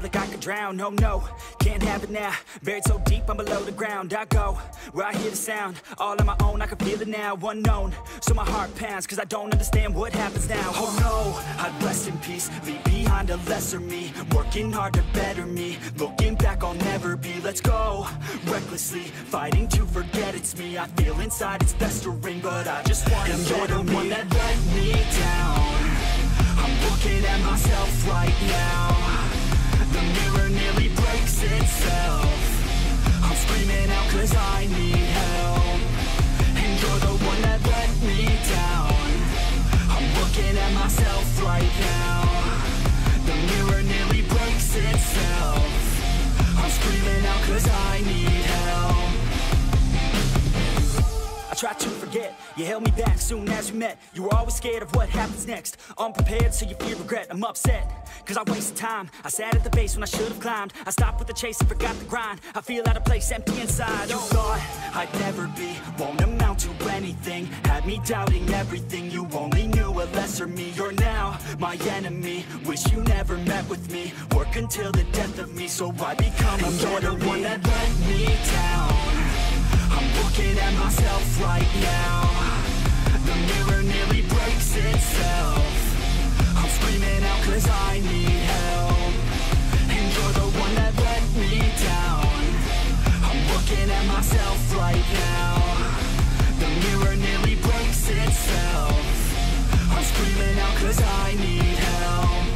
feel like I could drown. Oh no, can't have it now. Buried so deep, I'm below the ground. I go where I hear the sound. All on my own, I can feel it now. Unknown, so my heart pounds, cause I don't understand what happens now. Oh no, I'd rest in peace, leave behind a lesser me. Working hard to better me, looking back I'll never be. Let's go, recklessly, fighting to forget it's me. I feel inside it's festering, but I just want to get you're the one that let me down. I'm looking at myself right now. The mirror nearly breaks itself. I'm screaming out cause I need help. And you're the one that let me down. I'm looking at myself right now. The mirror nearly breaks itself. I'm screaming out cause I need help. I tried to forget, you held me back soon as we met. You were always scared of what happens next, unprepared so you fear regret. I'm upset, cause I wasted time. I sat at the base when I should've climbed. I stopped with the chase and forgot the grind. I feel out of place, empty inside. You thought I'd never be, won't amount to anything. Had me doubting everything, you only knew a lesser me. You're now my enemy, wish you never met with me. Work until the death of me, so I become a better me. You're the one that let me down. I'm looking at myself right now. The mirror nearly breaks itself. I'm screaming out cause I need help. And you're the one that let me down. I'm looking at myself right now. The mirror nearly breaks itself. I'm screaming out cause I need help.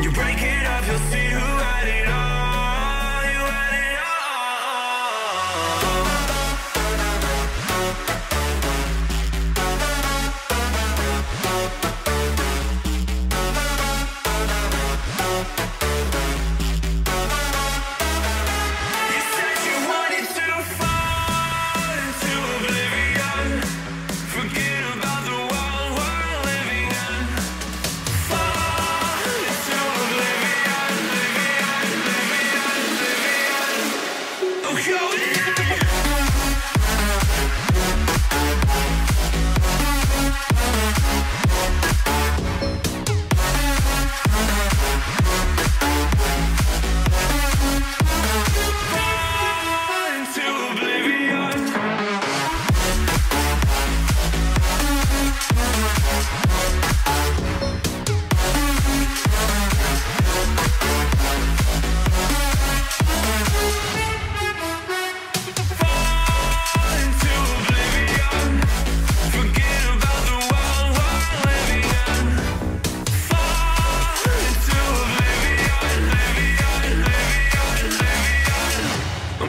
When you break it up, you'll see who had it all. You had it all. You said you wanted to fall into oblivion, forget about the world we're living in. Fall into oblivion, oblivion, oblivion, oblivion. Oh, you're not.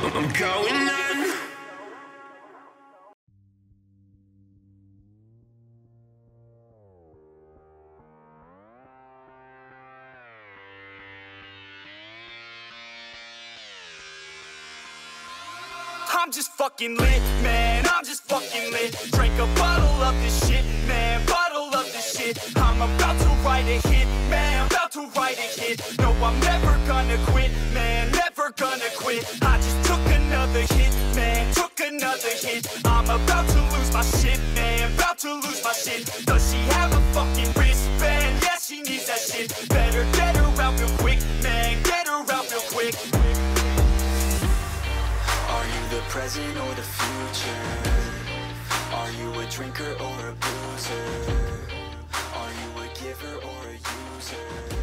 I'm going on. I'm just fucking lit, man. I'm just fucking lit. Drink a bottle of this shit, man. Bottle of this shit. I'm about to write a hit, man. About to write a hit. No, I'm never gonna quit, man. Never gonna quit. I just took another hit, man, took another hit. I'm about to lose my shit, man, about to lose my shit. Does she have a fucking wristband? Yeah, she needs that shit. Better get her out real quick, man, get her out real quick. Are you the present or the future? Are you a drinker or a boozer? Are you a giver or a user?